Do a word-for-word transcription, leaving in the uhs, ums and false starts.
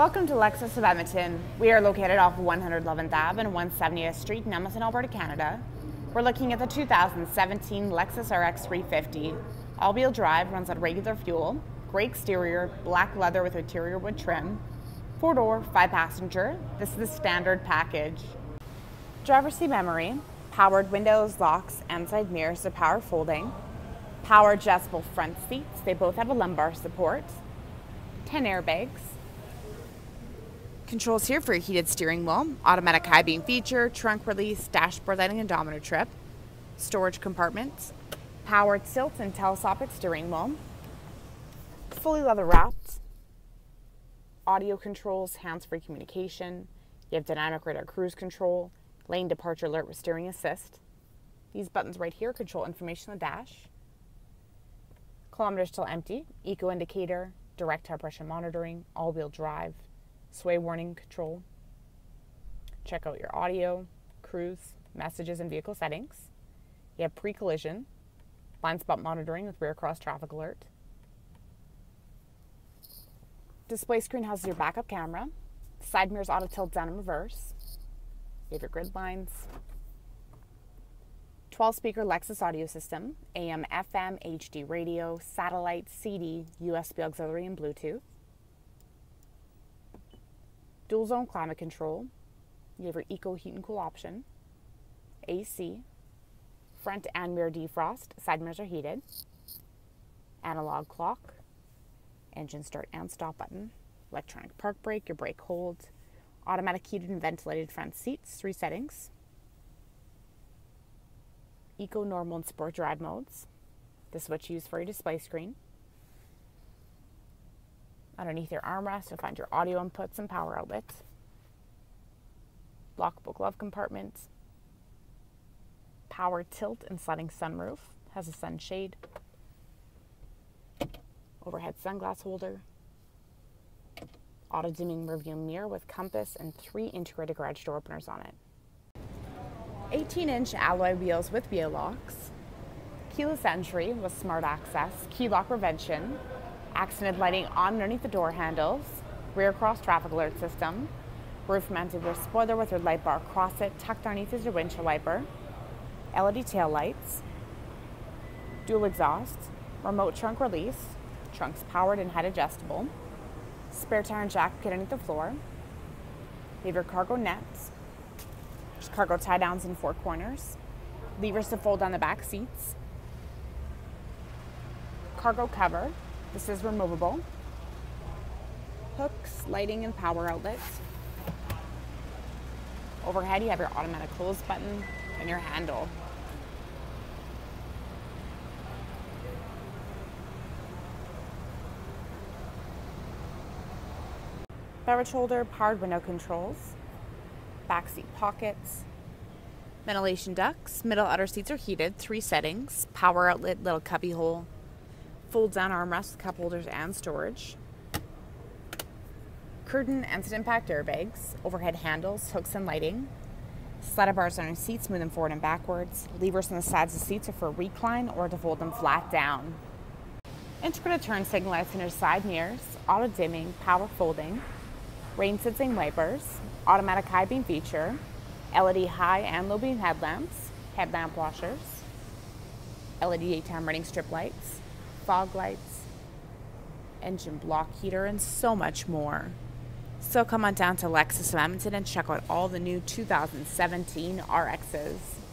Welcome to Lexus of Edmonton. We are located off one hundred eleventh Avenue and one hundred seventieth Street in Edmonton, Alberta, Canada. We're looking at the two thousand seventeen Lexus R X three fifty. All-wheel drive, runs on regular fuel, gray exterior, black leather with interior wood trim, four-door, five-passenger. This is the standard package. Driver's seat memory, powered windows, locks, and side mirrors to power folding, power adjustable front seats. They both have a lumbar support, ten airbags. Controls here for a heated steering wheel, automatic high beam feature, trunk release, dashboard lighting, odometer trip, storage compartments, powered tilt and telescopic steering wheel, fully leather wrapped, audio controls, hands-free communication. You have dynamic radar cruise control, lane departure alert with steering assist. These buttons right here control information on the dash, kilometers still empty, eco indicator, direct tire pressure monitoring, all-wheel drive, sway warning control. Check out your audio, cruise, messages, and vehicle settings. You have pre-collision, blind spot monitoring with rear cross traffic alert. Display screen houses your backup camera. Side mirrors auto tilt down and reverse. You have your grid lines. twelve speaker Lexus audio system, A M, F M, H D radio, satellite, C D, U S B auxiliary, and Bluetooth. Dual zone climate control, you have your eco heat and cool option, A C, front and rear defrost, side mirrors are heated, analog clock, engine start and stop button, electronic park brake, your brake hold, automatic heated and ventilated front seats, three settings, eco, normal, and sport drive modes. This is what you use for your display screen. Underneath your armrest, you'll find your audio inputs and power outlets. Lockable glove compartment. Power tilt and sliding sunroof. Has a sunshade. Overhead sunglass holder. Auto dimming rearview mirror with compass and three integrated garage door openers on it. eighteen inch alloy wheels with wheel locks. Keyless entry with smart access. Key lock prevention. Accident lighting on underneath the door handles, rear cross traffic alert system, roof mounted rear spoiler with your light bar across it, tucked underneath is your windshield wiper, L E D tail lights, dual exhaust, remote trunk release, trunks powered and height adjustable, spare tire and jack pit underneath the floor, you have your cargo nets, just cargo tie downs in four corners, levers to fold down the back seats, cargo cover. This is removable. Hooks, lighting, and power outlets. Overhead, you have your automatic close button and your handle. Beverage holder, powered window controls, backseat pockets, ventilation ducts, middle outer seats are heated, three settings, power outlet, little cubby hole, fold down armrest with cup holders and storage, curtain and side impact airbags, overhead handles, hooks and lighting, slider bars on your seats, move them forward and backwards, levers on the sides of the seats are for recline or to fold them flat down. Integrated turn signal lights in your side mirrors, auto dimming, power folding, rain sensing wipers, automatic high beam feature, L E D high and low beam headlamps, headlamp washers, L E D daytime running strip lights, fog lights, engine block heater, and so much more. So come on down to Lexus of Edmonton and check out all the new two thousand seventeen R Xs.